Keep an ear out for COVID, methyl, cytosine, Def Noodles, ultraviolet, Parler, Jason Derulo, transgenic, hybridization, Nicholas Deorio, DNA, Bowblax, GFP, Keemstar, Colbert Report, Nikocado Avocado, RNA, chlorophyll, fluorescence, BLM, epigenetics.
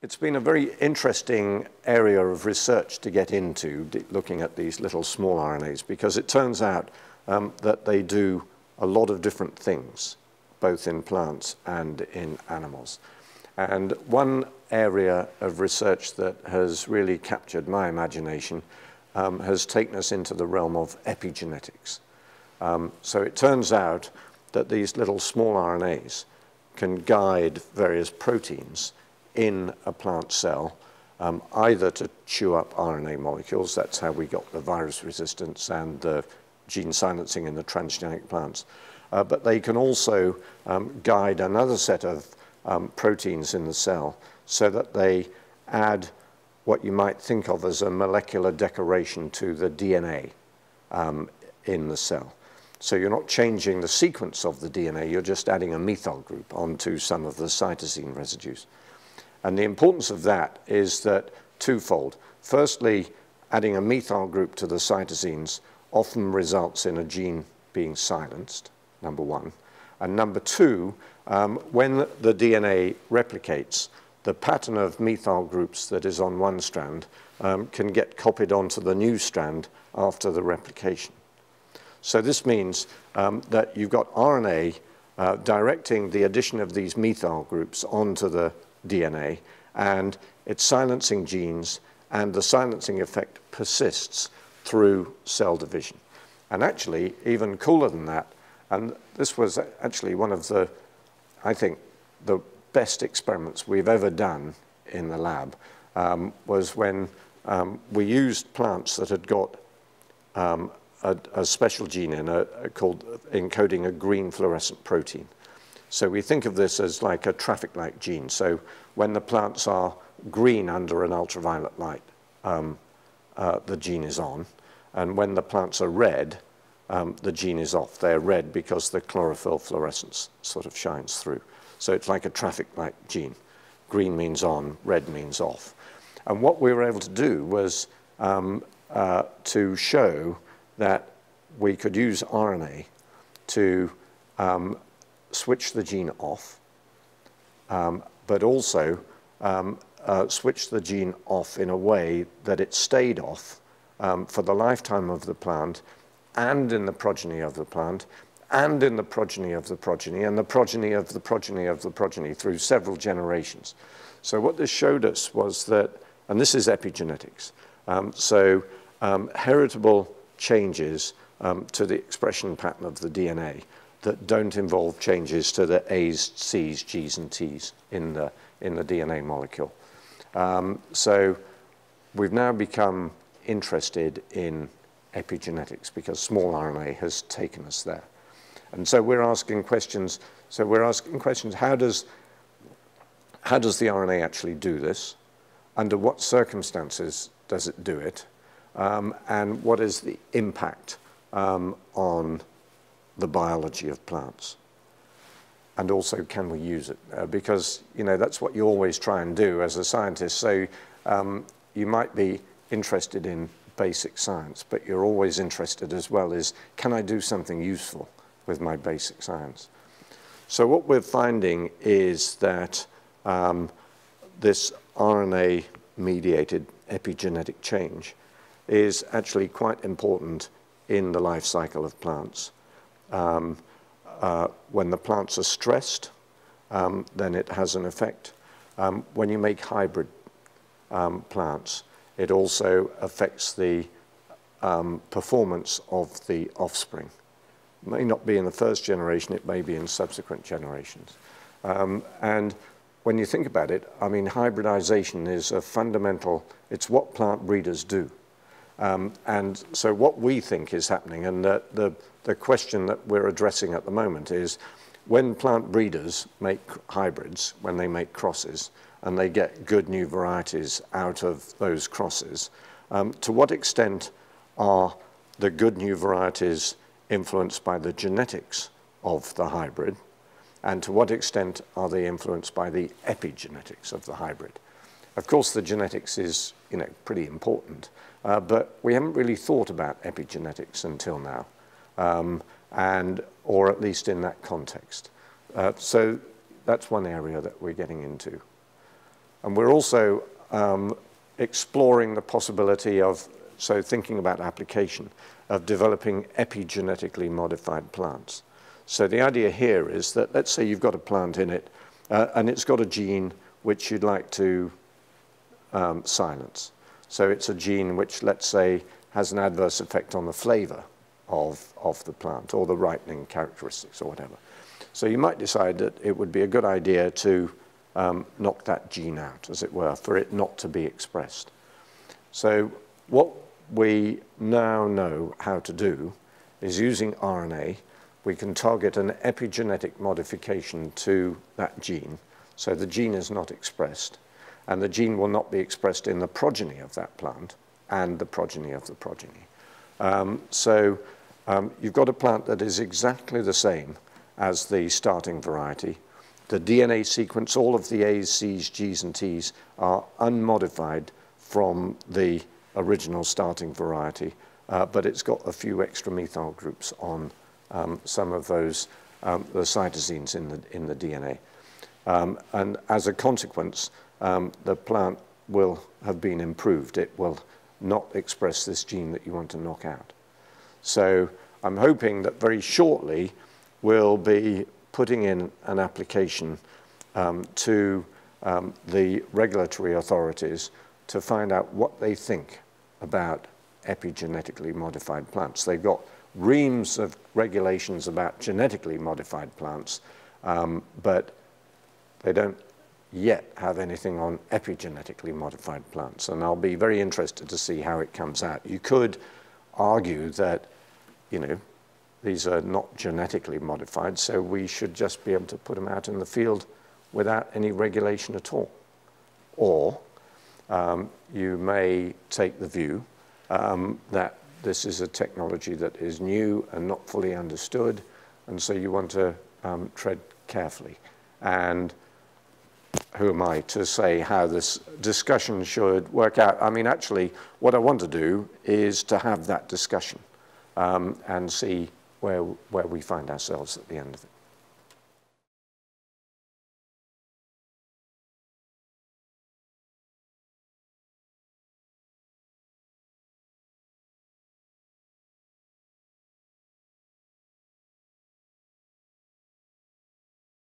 It's been a very interesting area of research to get into, looking at these little small RNAs, because it turns out that they do a lot of different things, both in plants and in animals. And one area of research that has really captured my imagination has taken us into the realm of epigenetics. So it turns out that these little small RNAs can guide various proteins in a plant cell, either to chew up RNA molecules — that's how we got the virus resistance and the gene silencing in the transgenic plants — but they can also guide another set of proteins in the cell so that they add what you might think of as a molecular decoration to the DNA in the cell. So you're not changing the sequence of the DNA, you're just adding a methyl group onto some of the cytosine residues. And the importance of that is that twofold. Firstly, adding a methyl group to the cytosines often results in a gene being silenced, number one. And number two, when the DNA replicates, the pattern of methyl groups that is on one strand can get copied onto the new strand after the replication. So this means that you've got RNA directing the addition of these methyl groups onto the DNA, and it's silencing genes, and the silencing effect persists through cell division. And actually, even cooler than that, and this was actually one of the, I think, the best experiments we've ever done in the lab, was when we used plants that had got a special gene in called encoding a green fluorescent protein. So we think of this as like a traffic light gene. So when the plants are green under an ultraviolet light, the gene is on. And when the plants are red, the gene is off. They're red because the chlorophyll fluorescence sort of shines through. So it's like a traffic light gene. Green means on, red means off. And what we were able to do was to show that we could use RNA to switch the gene off, but also switch the gene off in a way that it stayed off for the lifetime of the plant, and in the progeny of the plant, and in the progeny of the progeny, and the progeny of the progeny of the progeny through several generations. So what this showed us was that, and this is epigenetics, heritable changes to the expression pattern of the DNA that don't involve changes to the A's, C's, G's, and T's in the DNA molecule. So we've now become interested in epigenetics because small RNA has taken us there. And so we're asking questions. How does the RNA actually do this? Under what circumstances does it do it? And what is the impact on the biology of plants? And also, can we use it? Because, you know, that's what you always try and do as a scientist. So you might be interested in basic science, but you're always interested as well is, can I do something useful with my basic science? So what we're finding is that this RNA-mediated epigenetic change is actually quite important in the life cycle of plants. When the plants are stressed, then it has an effect. When you make hybrid plants, it also affects the performance of the offspring. It may not be in the first generation, it may be in subsequent generations. And when you think about it, I mean, hybridization is a fundamental, it's what plant breeders do. And so what we think is happening, and the question that we're addressing at the moment is, when plant breeders make hybrids, when they make crosses, and they get good new varieties out of those crosses, to what extent are the good new varieties influenced by the genetics of the hybrid, and to what extent are they influenced by the epigenetics of the hybrid? Of course, the genetics is, you know, pretty important, but we haven't really thought about epigenetics until now, or at least in that context. So that's one area that we're getting into. And we're also exploring the possibility of, so thinking about application, of developing epigenetically modified plants. So the idea here is that, let's say you've got a plant in it, and it's got a gene which you'd like to silence. So it's a gene which, let's say, has an adverse effect on the flavor of the plant or the ripening characteristics or whatever. So you might decide that it would be a good idea to knock that gene out, as it were, for it not to be expressed. So what we now know how to do is, using RNA, we can target an epigenetic modification to that gene. So the gene is not expressed, and the gene will not be expressed in the progeny of that plant and the progeny of the progeny. You've got a plant that is exactly the same as the starting variety. The DNA sequence, all of the A's, C's, G's, and T's are unmodified from the original starting variety, but it's got a few extra methyl groups on some of those, the cytosines in the DNA. And as a consequence, the plant will have been improved. It will not express this gene that you want to knock out. So I'm hoping that very shortly we'll be putting in an application to the regulatory authorities to find out what they think about epigenetically modified plants. They've got reams of regulations about genetically modified plants, but they don't yet have anything on epigenetically modified plants, and I'll be very interested to see how it comes out. You could argue that, you know, these are not genetically modified, so we should just be able to put them out in the field without any regulation at all. Or you may take the view that this is a technology that is new and not fully understood, and so you want to tread carefully. And who am I to say how this discussion should work out? I mean, actually, what I want to do is to have that discussion and see where we find ourselves at the end of it.